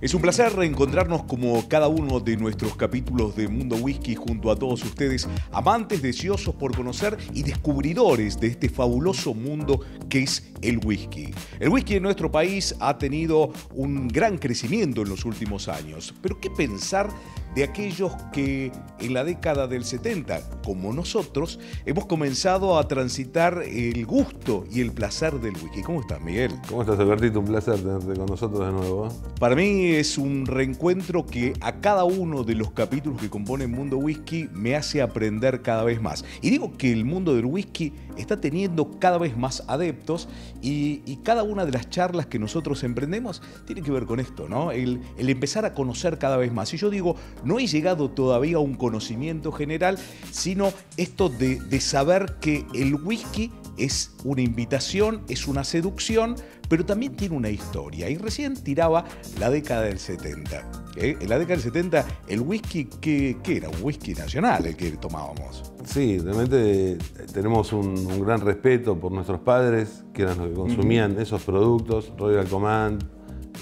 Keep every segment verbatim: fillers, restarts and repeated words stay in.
Es un placer reencontrarnos como cada uno de nuestros capítulos de Mundo Whisky junto a todos ustedes, amantes deseosos por conocer y descubridores de este fabuloso mundo que es el whisky. El whisky en nuestro país ha tenido un gran crecimiento en los últimos años, pero ¿qué pensar de aquellos que en la década del setenta, como nosotros, hemos comenzado a transitar el gusto y el placer del whisky? ¿Cómo estás, Miguel? ¿Cómo estás, Albertito? Un placer tenerte con nosotros de nuevo. ¿eh? Para mí es un reencuentro que a cada uno de los capítulos que componen Mundo Whisky me hace aprender cada vez más. Y digo que el mundo del whisky está teniendo cada vez más adeptos y, y cada una de las charlas que nosotros emprendemos tiene que ver con esto, ¿no? El, el empezar a conocer cada vez más. Y yo digo, no he llegado todavía a un conocimiento general, sino esto de, de saber que el whisky es una invitación, es una seducción, pero también tiene una historia. Y recién tiraba la década del setenta. ¿Eh? En la década del setenta, el whisky, ¿qué, qué era? Un whisky nacional el que tomábamos. Sí, realmente tenemos un, un gran respeto por nuestros padres, que eran los que consumían mm-hmm. esos productos, Royal Command,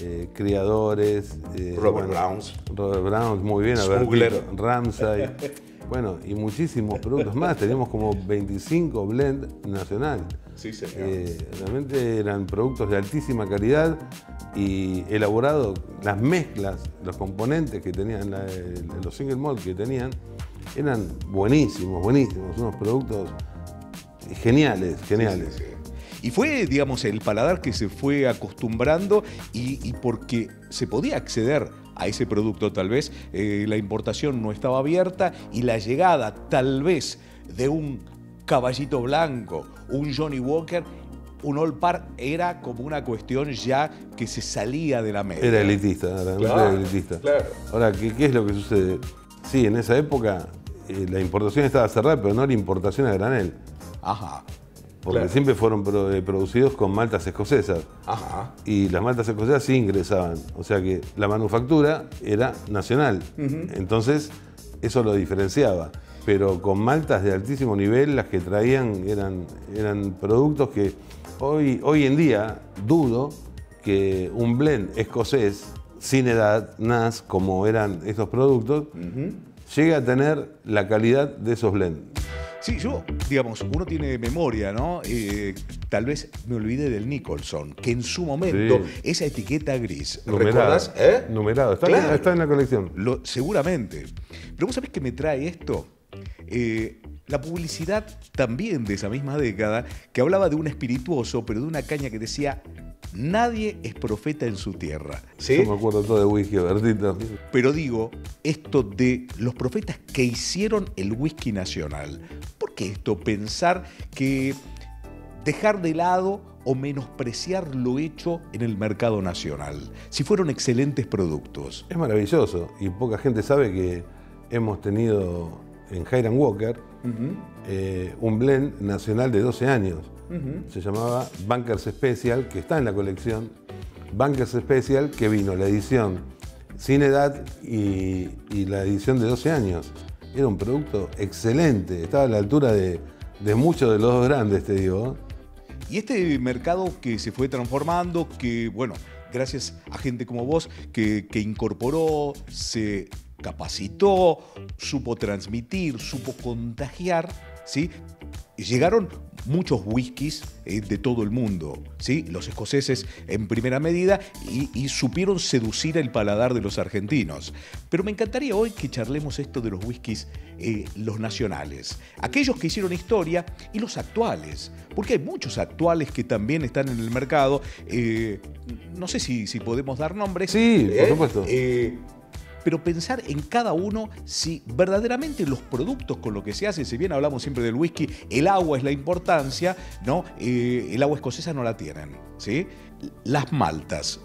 Eh, criadores, eh, Robert bueno, Browns, Robert Browns, muy bien, Smuggler, Ramsay, bueno, y muchísimos productos más. Tenemos como veinticinco blend nacional. Sí, señor. Eh, realmente eran productos de altísima calidad y elaborados, las mezclas, los componentes que tenían, la, los single malt que tenían, eran buenísimos, buenísimos, unos productos geniales, geniales. Sí, sí, sí. Y fue, digamos, el paladar que se fue acostumbrando y, y porque se podía acceder a ese producto tal vez, eh, la importación no estaba abierta y la llegada tal vez de un caballito blanco, un Johnny Walker, un Old Parr era como una cuestión ya que se salía de la media. Era elitista, era, claro, era elitista. Claro. Ahora, ¿qué, qué es lo que sucede? Sí, en esa época eh, la importación estaba cerrada, pero no la importación a granel. Ajá. Porque claro. siempre fueron producidos con maltas escocesas. Ajá. Y las maltas escocesas sí ingresaban. O sea que la manufactura era nacional. Uh-huh. Entonces, eso lo diferenciaba. Pero con maltas de altísimo nivel, las que traían eran, eran productos que hoy, hoy en día dudo que un blend escocés sin edad, N A S, como eran estos productos, uh-huh. llegue a tener la calidad de esos blends. Sí, yo, digamos, uno tiene memoria, ¿no? Eh, tal vez me olvidé del Nicholson, que en su momento, sí. esa etiqueta gris, ¿recordás? ¿Eh? Numerado, está, claro. en, está en la colección. Lo, seguramente. Pero ¿vos sabés qué me trae esto? Eh, la publicidad también de esa misma década, que hablaba de un espirituoso, pero de una caña que decía... Nadie es profeta en su tierra. ¿Sí? Yo me acuerdo todo de whisky, Bertito. Pero digo, esto de los profetas que hicieron el whisky nacional. ¿Por qué esto? Pensar que dejar de lado o menospreciar lo hecho en el mercado nacional. Si fueron excelentes productos. Es maravilloso y poca gente sabe que hemos tenido en Hiram Walker uh-huh. eh, un blend nacional de doce años. Uh-huh. Se llamaba Bankers Special, que está en la colección. Bankers Special, que vino la edición sin edad y, y la edición de doce años. Era un producto excelente, estaba a la altura de, de muchos de los dos grandes, te digo. Y este mercado que se fue transformando, que bueno, gracias a gente como vos, que, que incorporó, se capacitó, supo transmitir, supo contagiar, ¿sí? Llegaron muchos whiskies eh, de todo el mundo, ¿sí? Los escoceses en primera medida y, y supieron seducir el paladar de los argentinos. Pero me encantaría hoy que charlemos esto de los whiskies, eh, los nacionales, aquellos que hicieron historia y los actuales, porque hay muchos actuales que también están en el mercado. Eh, no sé si, si podemos dar nombres. Sí, por supuesto. Eh, eh, Pero pensar en cada uno si verdaderamente los productos con lo que se hace, si bien hablamos siempre del whisky, el agua es la importancia, ¿no? Eh, el agua escocesa no la tienen, ¿sí? Las maltas,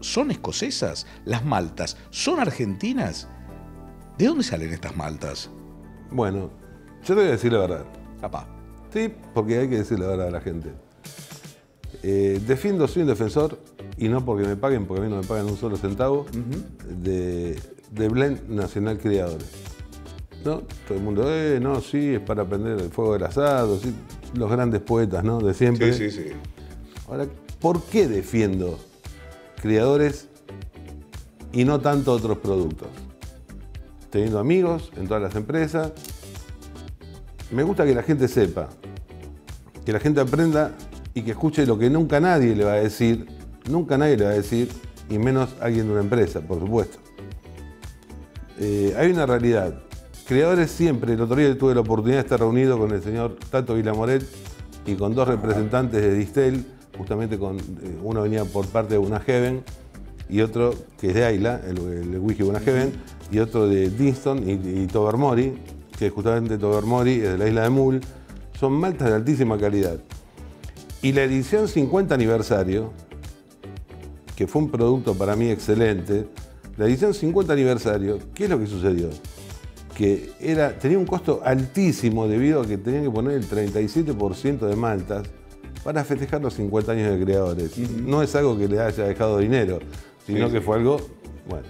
¿son escocesas? ¿Las maltas son argentinas? ¿De dónde salen estas maltas? Bueno, yo te voy a decir la verdad. Capaz. Sí, porque hay que decir la verdad a la gente. Eh, defiendo, soy un defensor, y no porque me paguen, porque a mí no me pagan un solo centavo, uh-huh. de, de blend nacional criadores. ¿No? Todo el mundo, eh, no, sí, es para prender el fuego del asado, sí, los grandes poetas, ¿no? De siempre. Sí, sí, sí. Ahora, ¿por qué defiendo criadores y no tanto otros productos. Teniendo amigos en todas las empresas, me gusta que la gente sepa, que la gente aprenda y que escuche lo que nunca nadie le va a decir, nunca nadie le va a decir, y menos alguien de una empresa, por supuesto. Eh, hay una realidad. Creadores siempre, el otro día tuve la oportunidad de estar reunido con el señor Tato Vilamoret y con dos representantes de Distel, justamente con eh, uno venía por parte de Bunahaven y otro que es de Ayla, el, el whisky Bunahaven, y otro de Dinston y, y Tobermory, que justamente Tobermory es de la isla de Mull. Son maltas de altísima calidad. Y la edición cincuenta aniversario, que fue un producto para mí excelente, la edición cincuenta aniversario, ¿qué es lo que sucedió? Que era, tenía un costo altísimo debido a que tenían que poner el treinta y siete por ciento de maltas para festejar los cincuenta años de creadores. Uh-huh. No es algo que le haya dejado dinero, sino sí, que sí. fue algo... Bueno,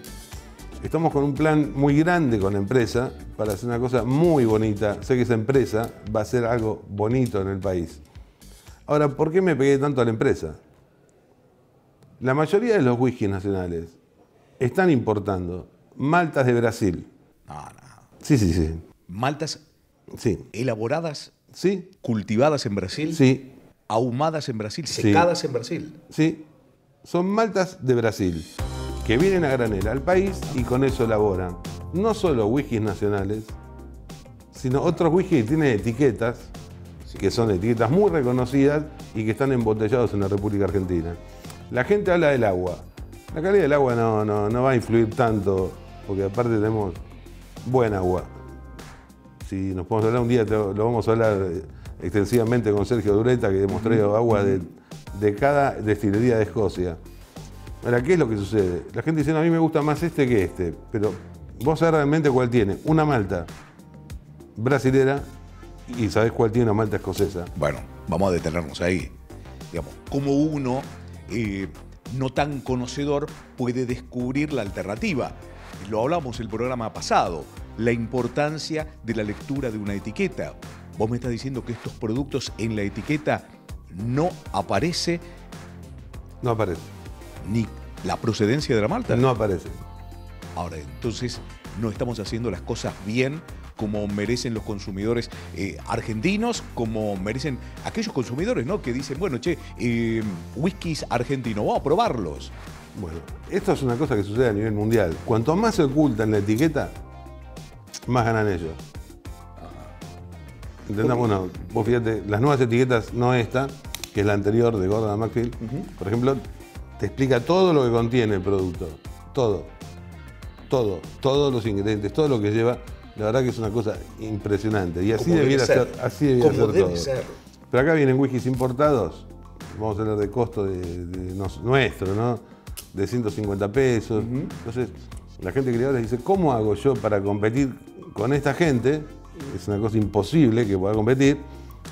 estamos con un plan muy grande con la empresa para hacer una cosa muy bonita. Sé que esa empresa va a hacer algo bonito en el país. Ahora, ¿por qué me pegué tanto a la empresa? La mayoría de los whiskies nacionales están importando maltas de Brasil. No, no. Sí, sí, sí. Maltas sí. elaboradas, sí. cultivadas en Brasil, sí. ahumadas en Brasil, secadas sí. en Brasil. Sí, son maltas de Brasil, que vienen a granel al país y con eso elaboran no solo whiskies nacionales, sino otros whiskies que tienen etiquetas, sí. que son etiquetas muy reconocidas y que están embotellados en la República Argentina. La gente habla del agua. La calidad del agua no, no, no va a influir tanto, porque aparte tenemos... buen agua. Si nos podemos hablar un día, lo vamos a hablar extensivamente con Sergio Dureta, que hemos traído agua de, de cada destilería de Escocia. Ahora, ¿qué es lo que sucede? La gente dice, no, a mí me gusta más este que este, pero vos sabés realmente cuál tiene. Una malta brasilera y sabés cuál tiene una malta escocesa. Bueno, vamos a detenernos ahí. Digamos, como uno eh, no tan conocedor puede descubrir la alternativa. Lo hablamos el programa pasado, la importancia de la lectura de una etiqueta. Vos me estás diciendo que estos productos en la etiqueta no aparece... No aparece. Ni la procedencia de la malta. No aparece. Ahora, entonces, no estamos haciendo las cosas bien como merecen los consumidores eh, argentinos, como merecen aquellos consumidores, ¿no? Que dicen, bueno, che, eh, whiskies argentinos, vamos a probarlos. Bueno, esto es una cosa que sucede a nivel mundial. Cuanto más se oculta en la etiqueta, más ganan ellos. Entendamos, bueno, vos fíjate, las nuevas etiquetas, no esta, que es la anterior de Gordon MacPhail, uh-huh. por ejemplo, te explica todo lo que contiene el producto. Todo. Todo. Todos los ingredientes, todo lo que lleva. La verdad que es una cosa impresionante. Y así debiera ser, ser, así debiera ser debe todo. Ser. Pero acá vienen whiskies importados. Vamos a hablar de costo de, de nos, nuestro, ¿no? De ciento cincuenta pesos. Uh-huh. Entonces, la gente creadora dice, ¿cómo hago yo para competir con esta gente? Es una cosa imposible que pueda competir,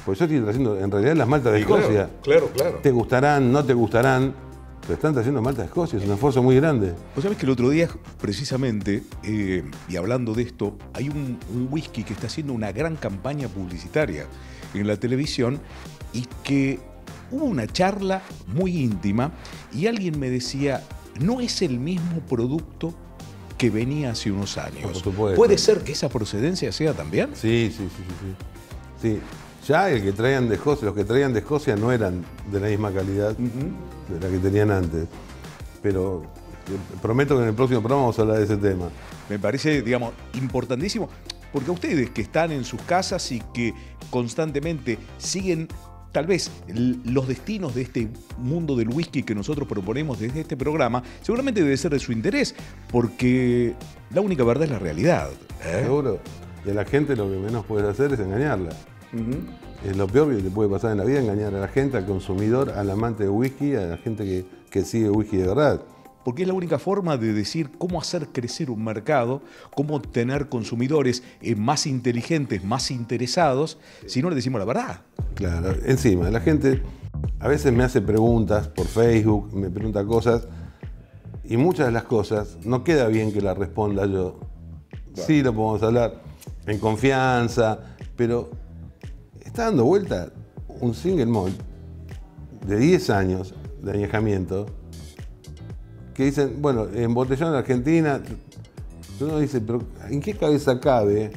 porque yo estoy trayendo, en realidad, las maltas de Escocia. Claro, claro, claro. Te gustarán, no te gustarán, pero están trayendo maltas de Escocia, es un esfuerzo muy grande. Vos sabés que el otro día, precisamente, eh, y hablando de esto, hay un, un whisky que está haciendo una gran campaña publicitaria en la televisión y que... Hubo una charla muy íntima y alguien me decía, no es el mismo producto que venía hace unos años. ¿Puede ser que esa procedencia sea también? Sí, sí, sí, sí. sí. Ya el que traían de Escocia, los que traían de Escocia no eran de la misma calidad uh-huh. de la que tenían antes. Pero prometo que en el próximo programa vamos a hablar de ese tema. Me parece, digamos, importantísimo, porque a ustedes que están en sus casas y que constantemente siguen... Tal vez los destinos de este mundo del whisky que nosotros proponemos desde este programa seguramente debe ser de su interés, porque la única verdad es la realidad. ¿eh? Seguro. Y a la gente lo que menos puedes hacer es engañarla. Uh-huh. Es lo peor que te puede pasar en la vida, engañar a la gente, al consumidor, al amante de whisky, a la gente que, que sigue whisky de verdad. Porque es la única forma de decir cómo hacer crecer un mercado, cómo tener consumidores más inteligentes, más interesados, si no le decimos la verdad. Claro, encima, la gente a veces me hace preguntas por Facebook, me pregunta cosas, y muchas de las cosas no queda bien que las responda yo. Claro. Sí, lo podemos hablar en confianza, pero está dando vuelta un single malt de diez años de añejamiento, que dicen, bueno, embotellaron en Argentina. Uno dice, pero ¿en qué cabeza cabe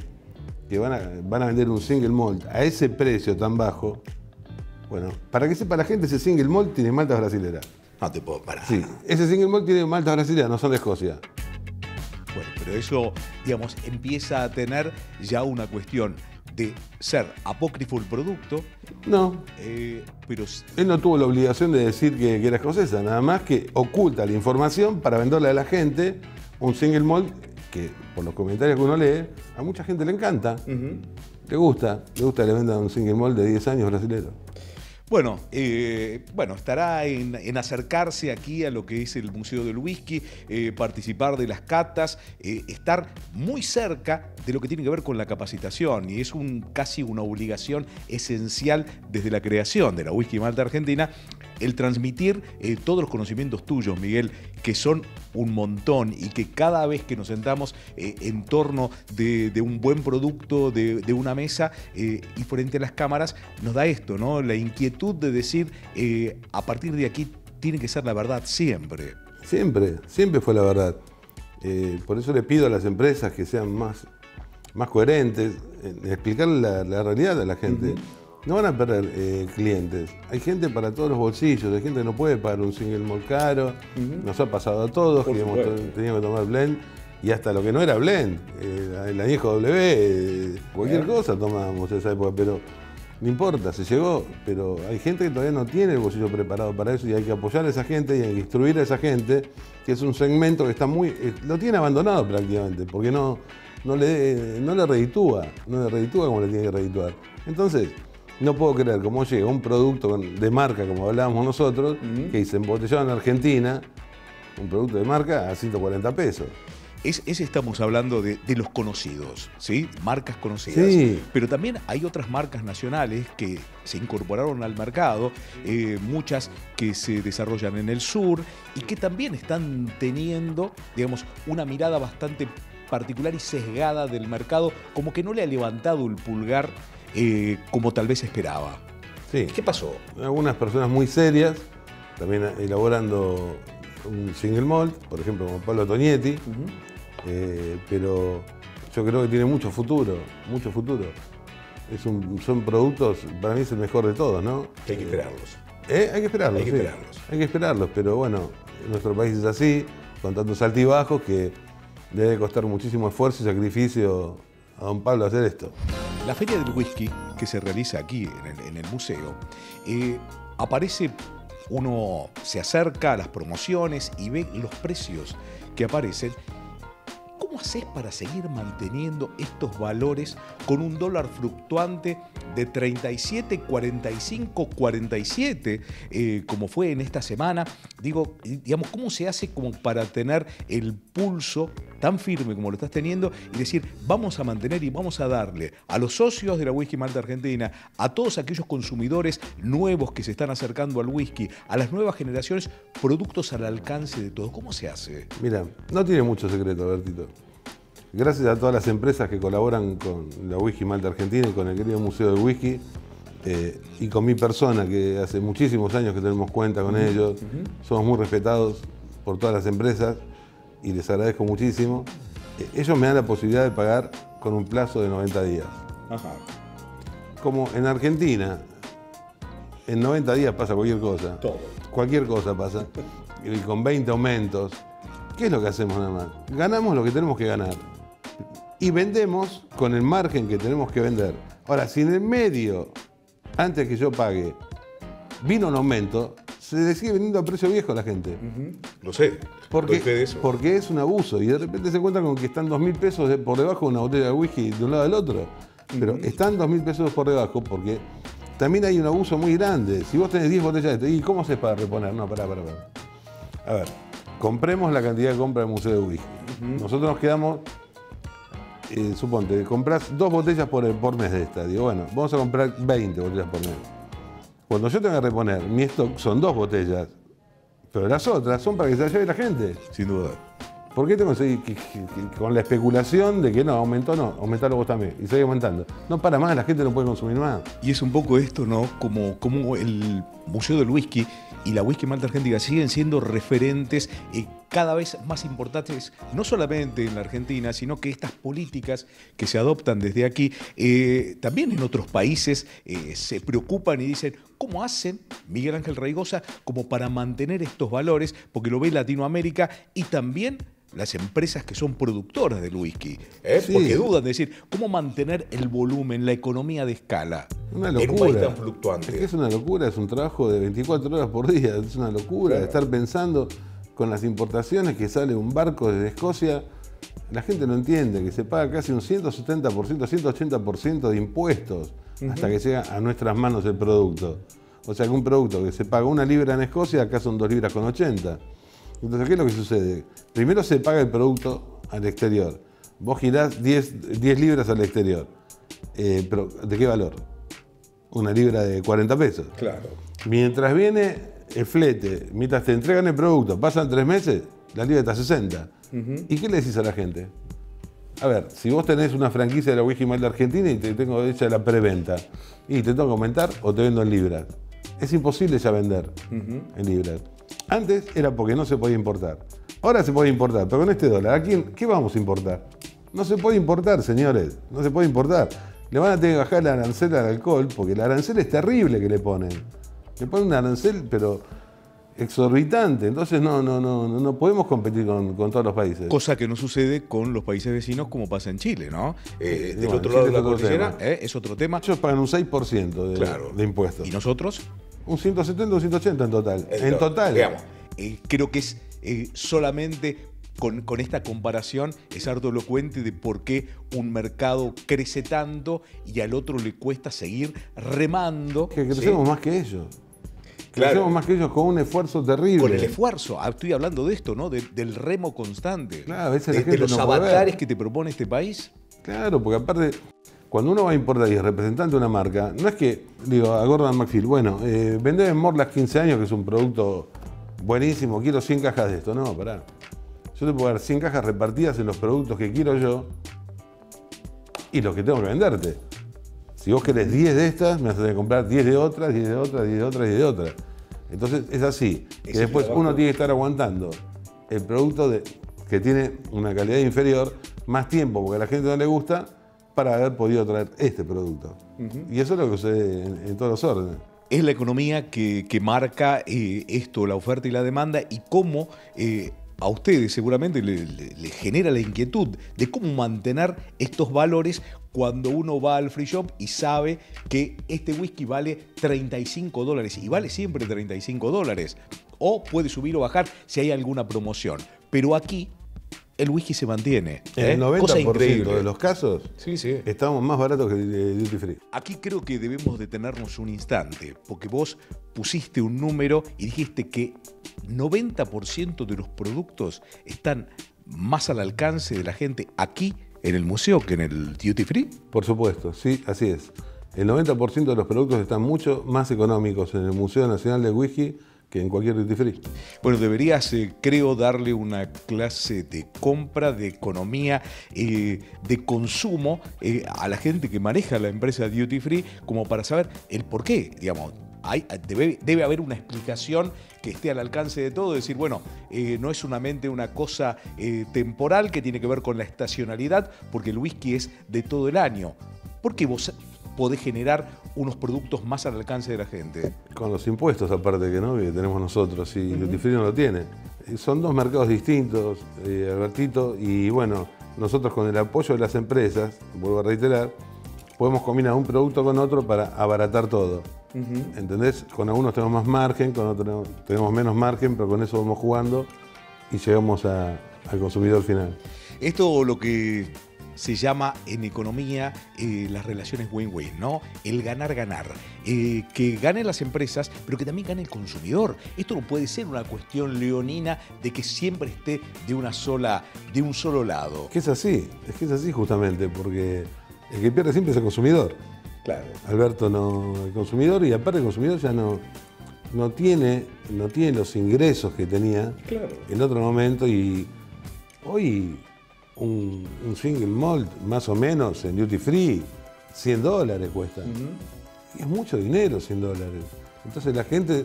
que van a, van a vender un single malt a ese precio tan bajo? Bueno, para que sepa la gente, ese single malt tiene maltas brasileras. No te puedo parar. Sí, ese single malt tiene maltas brasileras, no son de Escocia. Bueno, pero eso, digamos, empieza a tener ya una cuestión de ser apócrifo el producto. No. Eh, pero... Él no tuvo la obligación de decir que, que era escocesa, nada más que oculta la información para venderle a la gente un single malt que, por los comentarios que uno lee, a mucha gente le encanta. Uh-huh. Le gusta, le gusta que le vendan un single malt de diez años brasilero. Bueno, eh, bueno, estará en, en acercarse aquí a lo que es el Museo del Whisky, eh, participar de las catas, eh, estar muy cerca de lo que tiene que ver con la capacitación, y es un, casi una obligación esencial desde la creación de la Whisky Malta Argentina, el transmitir eh, todos los conocimientos tuyos, Miguel, que son un montón, y que cada vez que nos sentamos eh, en torno de, de un buen producto, de, de una mesa eh, y frente a las cámaras, nos da esto, ¿no? La inquietud de decir, eh, a partir de aquí tiene que ser la verdad siempre. Siempre, siempre fue la verdad. Eh, por eso le pido a las empresas que sean más, más coherentes, en explicar la, la realidad a la gente. Uh-huh. No van a perder eh, clientes. Hay gente para todos los bolsillos, hay gente que no puede pagar un single malt caro. Uh-huh. Nos ha pasado a todos, por que hemos tenido que tomar blend, y hasta lo que no era blend, eh, el añejo W, eh, cualquier claro. cosa tomábamos en esa época, pero no importa, se llegó. Pero hay gente que todavía no tiene el bolsillo preparado para eso, y hay que apoyar a esa gente y hay que instruir a esa gente, que es un segmento que está muy... Eh, lo tiene abandonado prácticamente, porque no, no, le, eh, no le reditúa, no le reditúa como le tiene que redituar. Entonces... No puedo creer cómo llega un producto de marca, como hablábamos nosotros, uh-huh. que se embotelló en Argentina, un producto de marca a ciento cuarenta pesos. Es, es estamos hablando de, de los conocidos, ¿sí? Marcas conocidas. Sí. Pero también hay otras marcas nacionales que se incorporaron al mercado, eh, muchas que se desarrollan en el sur y que también están teniendo, digamos, una mirada bastante particular y sesgada del mercado, como que no le ha levantado el pulgar Eh, como tal vez esperaba. Sí. ¿Qué pasó? Algunas personas muy serias, también elaborando un single malt, por ejemplo, como Pablo Tonietti, uh-huh. eh, pero yo creo que tiene mucho futuro, mucho futuro. Es un, son productos, para mí es el mejor de todos, ¿no? Hay que esperarlos. ¿Eh? Hay que esperarlos, Hay que sí. esperarlos. Hay que esperarlos, pero bueno, en nuestro país es así, con tantos altibajos, que debe costar muchísimo esfuerzo y sacrificio a don Pablo hacer esto. La Feria del Whisky, que se realiza aquí en el, en el museo, eh, aparece, uno se acerca a las promociones y ve los precios que aparecen. ¿Cómo haces para seguir manteniendo estos valores con un dólar fluctuante de treinta y siete, cuarenta y cinco, cuarenta y siete, eh, como fue en esta semana? Digo, digamos, ¿cómo se hace como para tener el pulso tan firme como lo estás teniendo y decir, vamos a mantener y vamos a darle a los socios de la Whisky Malta Argentina, a todos aquellos consumidores nuevos que se están acercando al whisky, a las nuevas generaciones, productos al alcance de todos? ¿Cómo se hace? Mira, no tiene mucho secreto, Bertito. Gracias a todas las empresas que colaboran con la Whisky Malta Argentina y con el querido Museo del Whisky, eh, y con mi persona, que hace muchísimos años que tenemos cuenta con ellos. Uh-huh. Somos muy respetados por todas las empresas y les agradezco muchísimo. Eh, ellos me dan la posibilidad de pagar con un plazo de noventa días. Ajá. Como en Argentina, en noventa días pasa cualquier cosa. Todo. Cualquier cosa pasa. Y con veinte aumentos. ¿Qué es lo que hacemos nada más? Ganamos lo que tenemos que ganar. Y vendemos con el margen que tenemos que vender. Ahora, si en el medio, antes que yo pague, vino un aumento, se le sigue vendiendo a precio viejo a la gente. Uh-huh. Lo sé. Porque, de eso. porque es un abuso. Y de repente se encuentran con que están dos mil pesos por debajo de una botella de whisky de un lado al otro. Uh-huh. Pero están dos mil pesos por debajo porque también hay un abuso muy grande. Si vos tenés diez botellas de este, ¿y cómo haces para reponer? No, pará, pará, pará. A ver, compremos la cantidad que compra el Museo de Whisky. Uh-huh. Nosotros nos quedamos... Eh, suponte, compras dos botellas por, por mes de esta. Digo, bueno, vamos a comprar veinte botellas por mes. Cuando yo tengo que reponer, mi stock son dos botellas, pero las otras son para que se las lleve la gente. Sin duda. ¿Por qué tengo que seguir que, que, que, con la especulación de que no, aumentó, no, aumentalo vos también? Y sigue aumentando. No para más, la gente no puede consumir más. Y es un poco esto, ¿no? Como, como el Museo del Whisky y la Whisky Malta Argentina siguen siendo referentes eh, cada vez más importantes, no solamente en la Argentina, sino que estas políticas que se adoptan desde aquí, eh, también en otros países eh, se preocupan y dicen, ¿cómo hacen, Miguel Ángel Reigosa, como para mantener estos valores? Porque lo ve Latinoamérica y también las empresas que son productoras del whisky, ¿eh? Sí. Porque dudan de decir, ¿cómo mantener el volumen, la economía de escala? Una locura. En un país tan fluctuante. Es que es una locura, es un trabajo de veinticuatro horas por día, es una locura. Claro. Estar pensando con las importaciones que sale un barco desde Escocia, la gente no entiende que se paga casi un ciento setenta por ciento, ciento ochenta por ciento de impuestos uh-huh. hasta que llega a nuestras manos el producto. O sea que un producto que se paga una libra en Escocia, acá son dos libras con ochenta. Entonces, ¿qué es lo que sucede? Primero se paga el producto al exterior. Vos girás diez libras al exterior. Eh, pero ¿de qué valor? Una libra de cuarenta pesos. Claro. Mientras viene el flete, mientras te entregan el producto, pasan tres meses, la libra está a sesenta. Uh-huh. ¿Y qué le decís a la gente? A ver, si vos tenés una franquicia de la Whisky Malta Argentina y te tengo hecha la preventa, y te tengo que aumentar o te vendo en libras. Es imposible ya vender uh-huh. en libras. Antes era porque no se podía importar. Ahora se puede importar, pero con este dólar, ¿a quién, qué vamos a importar? No se puede importar, señores. No se puede importar. Le van a tener que bajar la arancel al alcohol, porque el arancel es terrible que le ponen. Le ponen un arancel, pero exorbitante. Entonces no, no, no, no podemos competir con, con todos los países. Cosa que no sucede con los países vecinos como pasa en Chile, ¿no? Eh, del bueno, otro lado de la cordillera eh, es otro tema. Ellos pagan un seis por ciento de, claro. de impuestos. ¿Y nosotros? Un ciento setenta, un ciento ochenta en total. En, en total. Digamos, eh, creo que es eh, solamente con, con esta comparación es harto elocuente de por qué un mercado crece tanto y al otro le cuesta seguir remando. Que crecemos ¿sí? más que ellos. Claro. Crecemos más que ellos con un esfuerzo terrible. Con el esfuerzo. Estoy hablando de esto, ¿no? De, del remo constante. Claro, a veces de, de los no avatares que te propone este país. Claro, porque aparte, cuando uno va a importar y es representante de una marca, no es que, digo, a Gordon MacPhail, bueno, eh, vender en Mortlach quince años, que es un producto buenísimo, quiero cien cajas de esto. No, pará. Yo te puedo dar cien cajas repartidas en los productos que quiero yo y los que tengo que venderte. Si vos querés diez de estas, me vas a tener que comprar diez de otras, diez de otras, diez de otras, diez de otras. Entonces es así, que después uno tiene que estar aguantando el producto de, que tiene una calidad inferior más tiempo, porque a la gente no le gusta, para haber podido traer este producto. Uh-huh. Y eso es lo que sucede en, en todos los órdenes. Es la economía que, que marca eh, esto, la oferta y la demanda, y cómo eh, a ustedes seguramente le, le, le genera la inquietud de cómo mantener estos valores cuando uno va al free shop y sabe que este whisky vale treinta y cinco dólares, y vale siempre treinta y cinco dólares, o puede subir o bajar si hay alguna promoción. Pero aquí el whisky se mantiene. En ¿eh? el noventa por ciento de los casos sí, sí. estamos más baratos que el duty free. Aquí creo que debemos detenernos un instante, porque vos pusiste un número y dijiste que noventa por ciento de los productos están más al alcance de la gente aquí en el museo que en el duty free. Por supuesto, sí, así es. El noventa por ciento de los productos están mucho más económicos en el Museo Nacional del Whisky que en cualquier duty free. Bueno, deberías, eh, creo, darle una clase de compra, de economía, eh, de consumo eh, a la gente que maneja la empresa duty free, como para saber el por qué, digamos. Hay, debe, debe haber una explicación que esté al alcance de todo, decir, bueno, eh, no es solamente una cosa eh, temporal que tiene que ver con la estacionalidad, porque el whisky es de todo el año. ¿Por qué vos podés generar unos productos más al alcance de la gente? Con los impuestos, aparte que no, que tenemos nosotros, y uh-huh. duty free no lo tiene. Son dos mercados distintos, eh, Albertito, y bueno, nosotros con el apoyo de las empresas, vuelvo a reiterar, podemos combinar un producto con otro para abaratar todo. Uh-huh. ¿Entendés? Con algunos tenemos más margen, con otros tenemos menos margen, pero con eso vamos jugando y llegamos a, al consumidor final. Esto lo que se llama en economía eh, las relaciones win-win, ¿no? El ganar-ganar. Eh, que ganen las empresas, pero que también gane el consumidor. Esto no puede ser una cuestión leonina de que siempre esté de una sola, de un solo lado. Que es así, es que es así justamente, porque el que pierde siempre es el consumidor. Claro. Alberto, no, el consumidor, y aparte el consumidor ya no, no, tiene, no tiene los ingresos que tenía claro. en otro momento, y hoy Un, un single malt, más o menos, en duty free, cien dólares cuesta. Uh-huh. Y es mucho dinero, cien dólares. Entonces la gente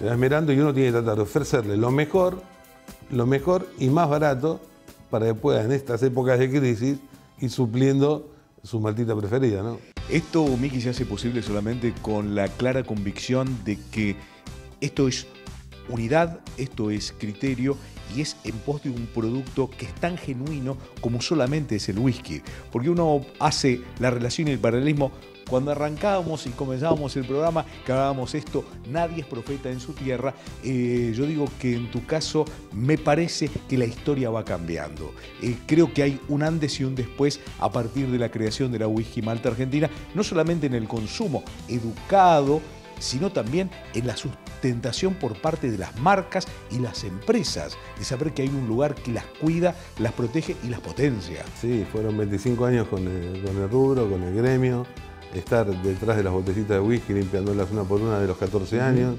se va esmerando y uno tiene que tratar de ofrecerle lo mejor, lo mejor y más barato para que pueda en estas épocas de crisis ir supliendo su maltita preferida, ¿no? Esto, Miki, se hace posible solamente con la clara convicción de que esto es unidad, esto es criterio y es en pos de un producto que es tan genuino como solamente es el whisky. Porque uno hace la relación y el paralelismo. Cuando arrancábamos y comenzábamos el programa, que hablábamos esto, nadie es profeta en su tierra, eh, yo digo que en tu caso me parece que la historia va cambiando. Eh, creo que hay un antes y un después a partir de la creación de la Whisky Malta Argentina, no solamente en el consumo educado, sino también en la sustentación por parte de las marcas y las empresas, de saber que hay un lugar que las cuida, las protege y las potencia. Sí, fueron veinticinco años con el, con el rubro, con el gremio, estar detrás de las botellitas de whisky, limpiándolas una por una de los catorce años.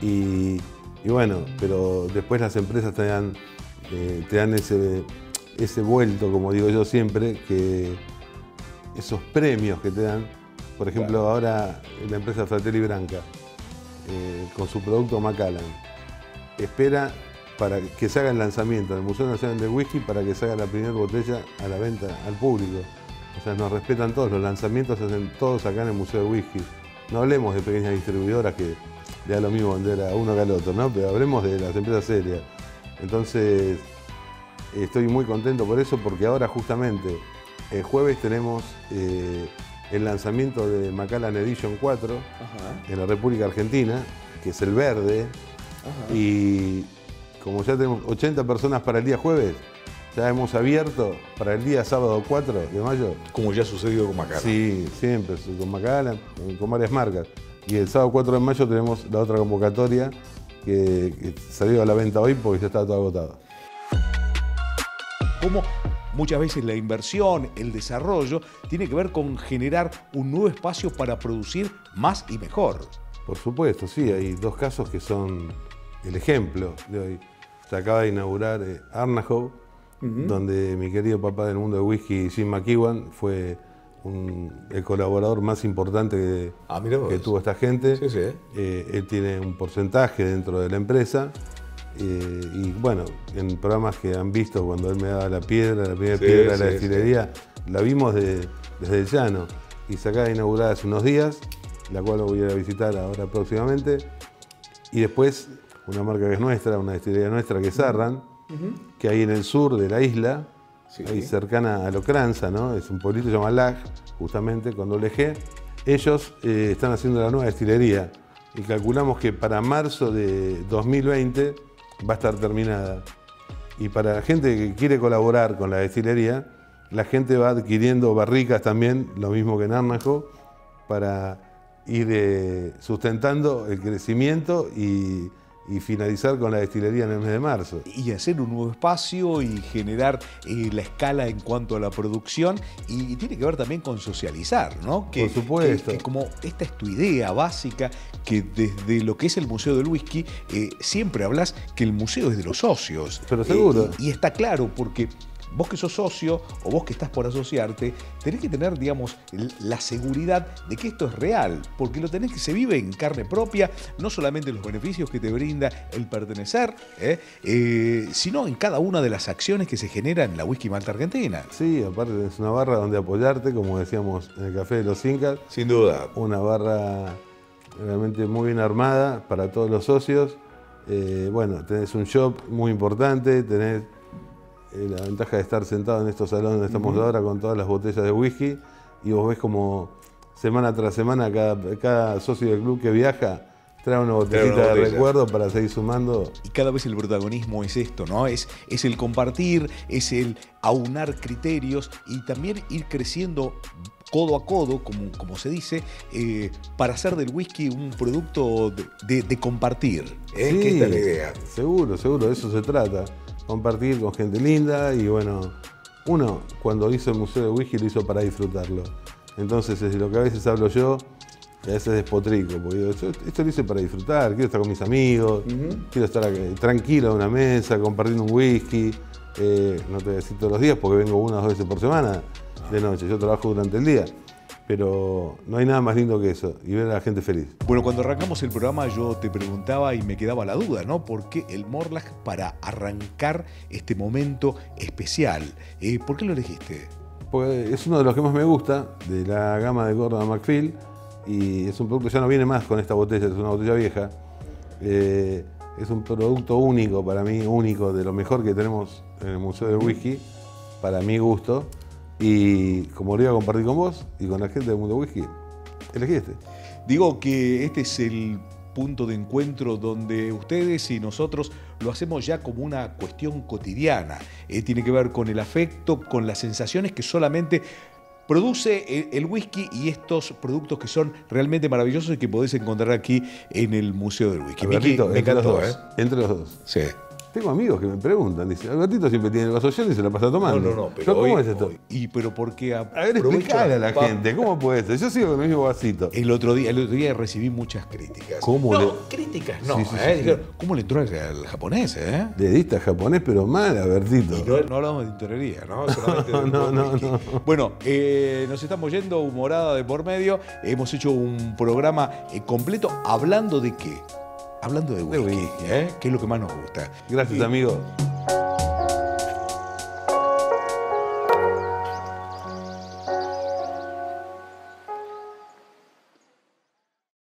Y, y bueno, pero después las empresas te dan, eh, te dan ese, ese vuelto, como digo yo siempre, que esos premios que te dan. Por ejemplo, claro, ahora la empresa Fratelli Branca, eh, con su producto Macallan, espera para que se haga el lanzamiento del Museo Nacional del Whisky para que se haga la primera botella a la venta, al público. O sea, nos respetan todos, los lanzamientos se hacen todos acá en el Museo de Whisky. No hablemos de pequeñas distribuidoras que le da lo mismo vender a uno que al otro, ¿no? Pero hablemos de las empresas serias. Entonces, estoy muy contento por eso, porque ahora justamente el jueves tenemos eh, el lanzamiento de Macallan Edition cuatro. Ajá. En la República Argentina, que es el verde. Ajá. Y como ya tenemos ochenta personas para el día jueves, ya hemos abierto para el día sábado cuatro de mayo. Como ya sucedió con Macallan. Sí, siempre, con Macallan, con varias marcas. Y el sábado cuatro de mayo tenemos la otra convocatoria que, que salió a la venta hoy porque ya está todo agotado. ¿Cómo? Muchas veces la inversión, el desarrollo, tiene que ver con generar un nuevo espacio para producir más y mejor. Por supuesto, sí. Hay dos casos que son el ejemplo de hoy. Se acaba de inaugurar eh, Arnachow, Uh-huh. donde mi querido papá del mundo de whisky, Jim McEwan, fue un, el colaborador más importante que, ah, que tuvo esta gente. Sí, sí. Eh, él tiene un porcentaje dentro de la empresa. Eh, y bueno, en programas que han visto, cuando él me daba la piedra, la primera sí, piedra de sí, la destilería, sí. la vimos de, desde el llano. Y se acaba de inaugurar hace unos días, la cual voy a visitar ahora próximamente. Y después, una marca que es nuestra, una destilería nuestra, que es Arran, que hay en el sur de la isla, sí, ahí sí. cercana a Locranza, ¿no? Es un pueblito que se llama Lag, justamente, con doble G. Ellos eh, están haciendo la nueva destilería y calculamos que para marzo de dos mil veinte va a estar terminada. Y para la gente que quiere colaborar con la destilería, la gente va adquiriendo barricas también, lo mismo que en Arnachow, para ir eh, sustentando el crecimiento y... y finalizar con la destilería en el mes de marzo. Y hacer un nuevo espacio y generar eh, la escala en cuanto a la producción y, y tiene que ver también con socializar, ¿no? Que, por supuesto. Que, que como esta es tu idea básica, que desde lo que es el Museo del Whisky, eh, siempre hablas que el museo es de los socios. Pero seguro. Eh, y, y está claro porque... vos que sos socio o vos que estás por asociarte, tenés que tener, digamos, la seguridad de que esto es real, porque lo tenés que se vive en carne propia, no solamente los beneficios que te brinda el pertenecer, ¿eh? Eh, sino en cada una de las acciones que se generan en la Whisky Malta Argentina. Sí, aparte es una barra donde apoyarte, como decíamos en el Café de los Incas. Sin duda. Una barra realmente muy bien armada para todos los socios. Eh, bueno, tenés un shop muy importante, tenés... la ventaja de estar sentado en estos salones donde estamos uh-huh. ahora con todas las botellas de whisky y vos ves como semana tras semana cada, cada socio del club que viaja trae una botellita una botella. de recuerdo para seguir sumando. Y cada vez el protagonismo es esto, ¿no? Es, es el compartir, es el aunar criterios y también ir creciendo codo a codo, como, como se dice, eh, para hacer del whisky un producto de, de, de compartir. ¿eh? Sí, que esta es la idea. Seguro, seguro, de eso se trata. Compartir con gente linda y bueno, uno cuando hizo el Museo de Whisky lo hizo para disfrutarlo. Entonces es lo que a veces hablo yo, a veces despotrico, porque yo, esto lo hice para disfrutar, quiero estar con mis amigos, uh-huh. quiero estar tranquilo en una mesa, compartiendo un whisky, eh, no te voy a decir todos los días porque vengo una o dos veces por semana de noche, yo trabajo durante el día. pero no hay nada más lindo que eso, y ver a la gente feliz. Bueno, cuando arrancamos el programa yo te preguntaba y me quedaba la duda, ¿no? ¿Por qué el Mortlach para arrancar este momento especial? Eh, ¿Por qué lo elegiste? Porque es uno de los que más me gusta, de la gama de Gordon MacPhail, y es un producto que ya no viene más con esta botella, es una botella vieja. Eh, es un producto único para mí, único, de lo mejor que tenemos en el Museo del Whisky, para mi gusto. Y como lo iba a compartir con vos y con la gente del Mundo Whisky, elegí este. Digo que este es el punto de encuentro donde ustedes y nosotros lo hacemos ya como una cuestión cotidiana. Eh, tiene que ver con el afecto, con las sensaciones que solamente produce el whisky y estos productos que son realmente maravillosos y que podés encontrar aquí en el Museo del Whisky. Albertito, Mickey, me encantó, los dos, ¿eh? Entre los dos. Sí. Tengo amigos que me preguntan, dicen, Albertito siempre tiene el vaso lleno y se la pasa tomando. No, no, no, pero ¿cómo hoy, es esto? Hoy, y pero porque a, a ver, explicar a la pa... gente, ¿cómo puede ser? Yo sigo con el mismo vasito. El otro día, el otro día recibí muchas críticas. ¿Cómo no, le... críticas no. Sí, sí, eh, sí, sí. ¿Cómo le entró al japonés, eh? Le diste al japonés, pero mal, Albertito. Y no, no hablamos de tintorería, ¿no? Solamente de no, no, no. Bueno, eh, nos estamos yendo, humorada de por medio. Hemos hecho un programa eh, completo hablando de qué. Hablando de whisky, ¿eh? Que es lo que más nos gusta. Gracias, y... amigo.